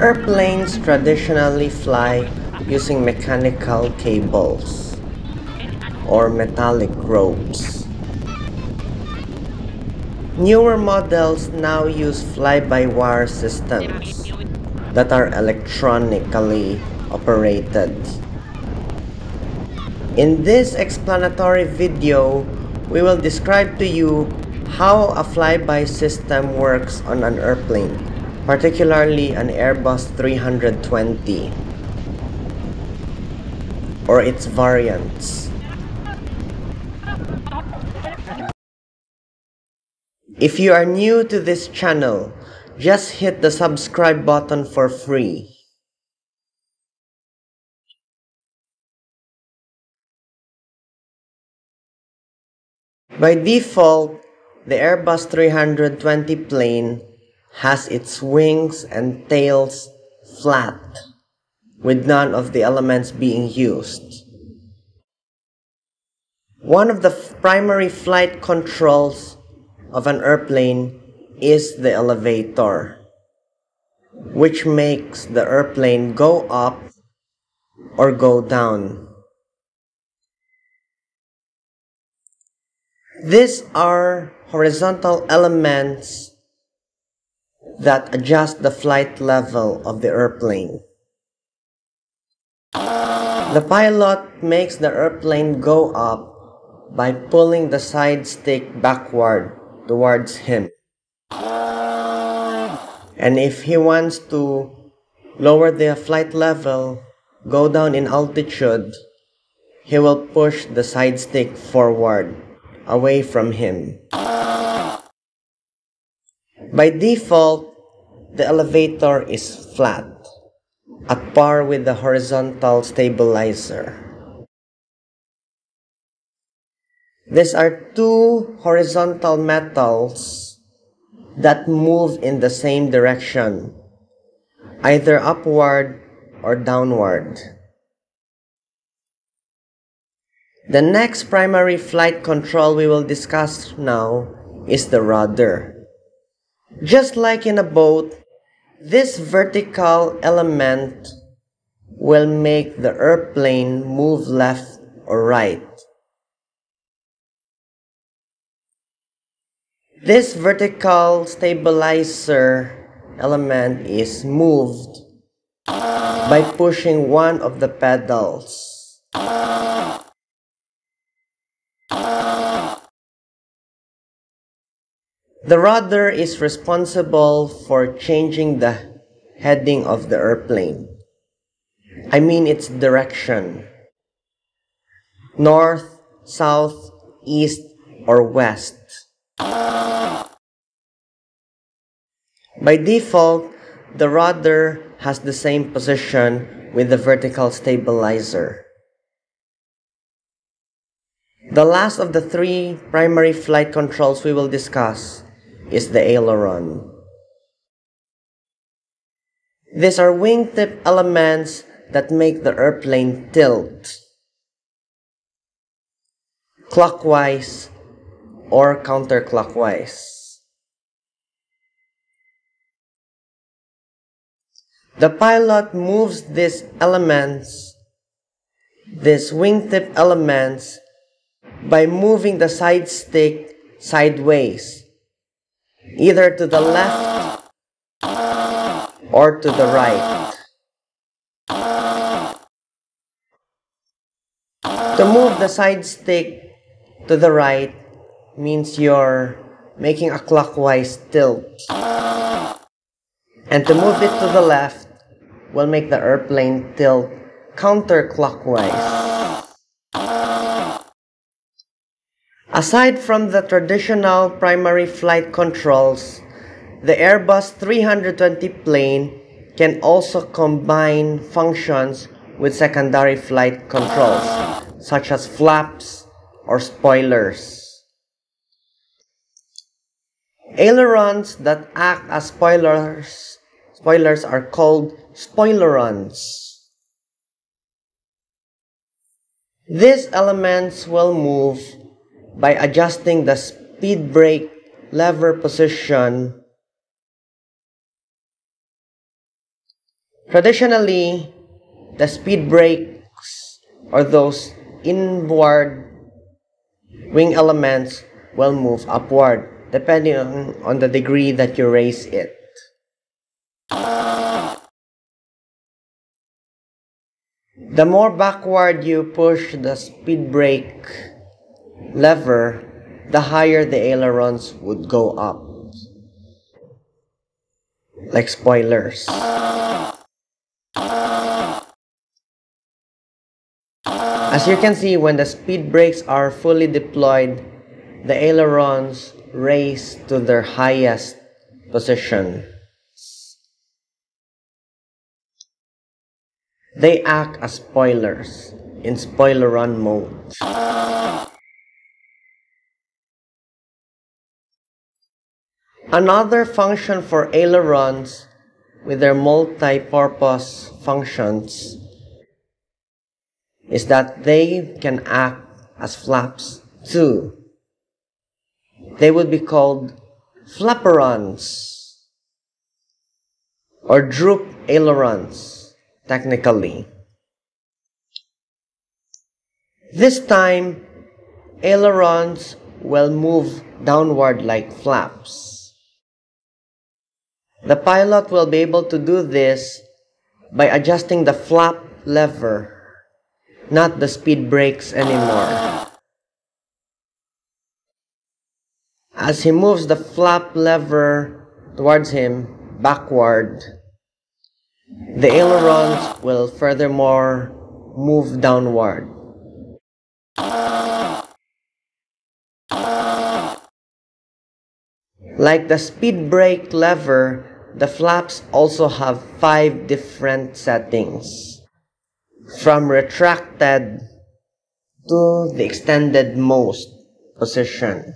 Airplanes traditionally fly using mechanical cables or metallic ropes. Newer models now use fly-by-wire systems that are electronically operated. In this explanatory video, we will describe to you how a fly-by system works on an airplane, particularly an Airbus 320 or its variants. If you are new to this channel, just hit the subscribe button for free. By default, the Airbus 320 plane has its wings and tails flat, with none of the elements being used. One of the primary flight controls of an airplane is the elevator, which makes the airplane go up or go down. These are horizontal elements that adjust the flight level of the airplane. The pilot makes the airplane go up by pulling the sidestick backward towards him. And if he wants to lower the flight level, go down in altitude, he will push the sidestick forward, away from him. By default, the elevator is flat, at par with the horizontal stabilizer. These are two horizontal metals that move in the same direction, either upward or downward. The next primary flight control we will discuss now is the rudder. Just like in a boat, this vertical element will make the airplane move left or right. This vertical stabilizer element is moved by pushing one of the pedals. The rudder is responsible for changing the heading of the airplane. I mean its direction. North, south, east, or west. By default, the rudder has the same position with the vertical stabilizer. The last of the three primary flight controls we will discuss is the aileron. These are wingtip elements that make the airplane tilt clockwise or counterclockwise. The pilot moves these wingtip elements, by moving the side stick sideways, either to the left or to the right. To move the side stick to the right means you're making a clockwise tilt, and to move it to the left will make the airplane tilt counterclockwise. Aside from the traditional primary flight controls, the Airbus 320 plane can also combine functions with secondary flight controls, such as flaps or spoilers. Ailerons that act as spoilers are called spoilerons. These elements will move by adjusting the speed brake lever position Traditionally, the speed brakes or those inward wing elements will move upward, depending on the degree that you raise it. The more backward you push the speed brake lever, the higher the ailerons would go up, like spoilers. As you can see, when the speed brakes are fully deployed, the ailerons raise to their highest position. They act as spoilers in spoileron mode. Another function for ailerons with their multi-purpose functions is that they can act as flaps too. They would be called FLAPerons or droop ailerons technically. This time, ailerons will move downward like flaps. The pilot will be able to do this by adjusting the flap lever, not the speed brakes anymore. As he moves the flap lever towards him backward, the ailerons will furthermore move downward. Like the speed brake lever, the flaps also have 5 different settings, from retracted to the extended most position.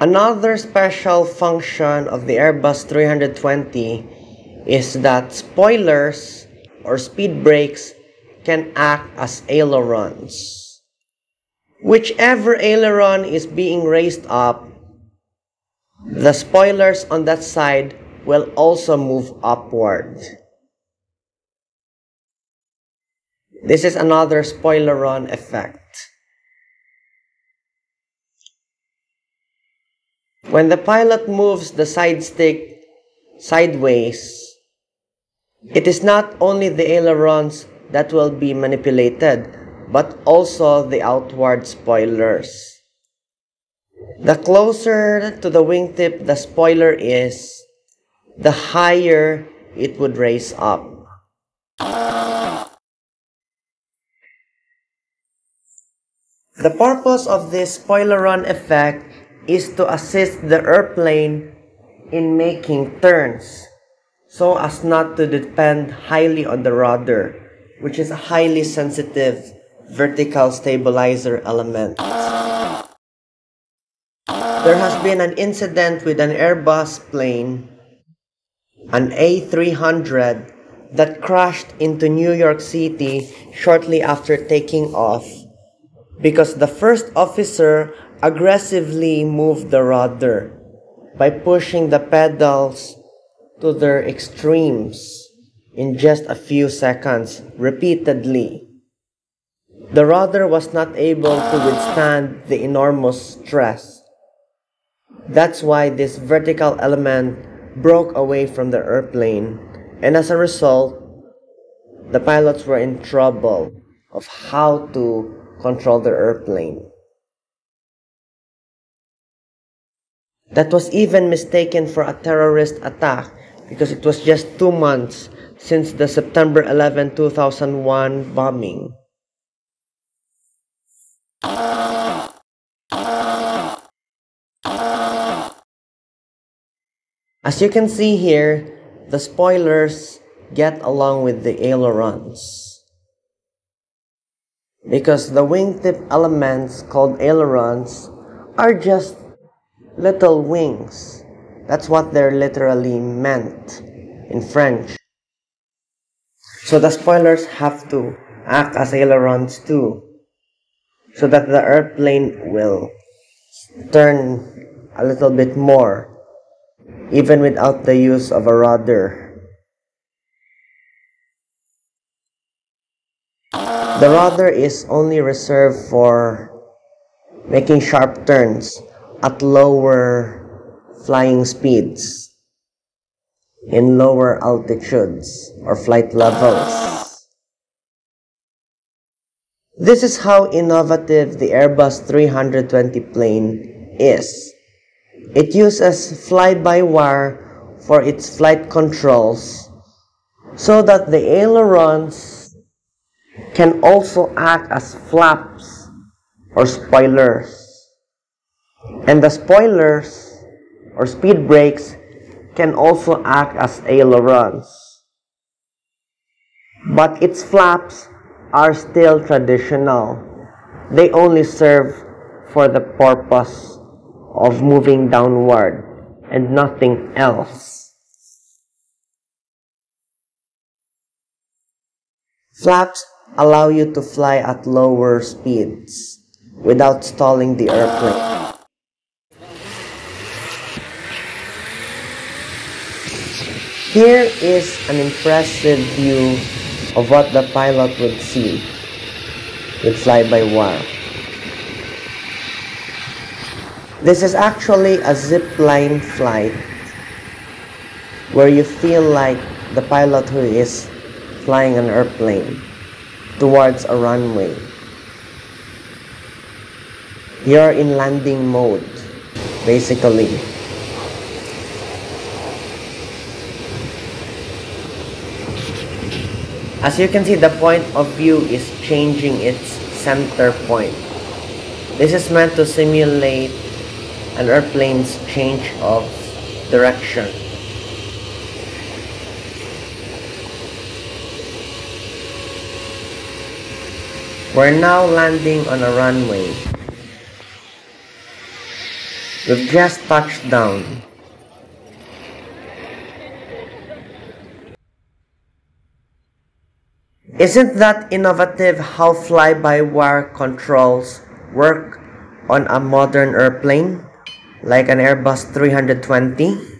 Another special function of the Airbus 320 is that spoilers or speed brakes can act as ailerons. Whichever aileron is being raised up, the spoilers on that side will also move upward. This is another spoileron effect. When the pilot moves the sidestick sideways, it is not only the ailerons that will be manipulated, but also the outward spoilers. The closer to the wingtip the spoiler is, the higher it would raise up. The purpose of this spoileron effect is to assist the airplane in making turns, so as not to depend highly on the rudder, which is a highly sensitive vertical stabilizer element. There has been an incident with an Airbus plane, an A300, that crashed into New York City shortly after taking off because the first officer aggressively moved the rudder by pushing the pedals to their extremes in just a few seconds, repeatedly. The rudder was not able to withstand the enormous stress. That's why this vertical element broke away from the airplane, and as a result, the pilots were in trouble of how to control the airplane. That was even mistaken for a terrorist attack, because it was just 2 months since the September 11, 2001 bombing. As you can see here, the spoilers get along with the ailerons, because the wingtip elements called ailerons are just little wings. That's what they're literally meant in French. So the spoilers have to act as ailerons too. so that the airplane will turn a little bit more even without the use of a rudder. The rudder is only reserved for making sharp turns at lower flying speeds in lower altitudes or flight levels. This is how innovative the Airbus 320 plane is. It uses fly-by-wire for its flight controls so that the ailerons can also act as flaps or spoilers, and the spoilers or speed brakes can also act as ailerons, but its flaps are still traditional. They only serve for the purpose of moving downward and nothing else. Flaps allow you to fly at lower speeds without stalling the airplane. Here is an impressive view of what the pilot would see with fly-by-wire. This is actually a zipline flight where you feel like the pilot who is flying an airplane towards a runway. You're in landing mode, basically. As you can see, the point of view is changing its center point. This is meant to simulate an airplane's change of direction. We're now landing on a runway. We've just touched down. Isn't that innovative how fly-by-wire controls work on a modern airplane like an Airbus 320?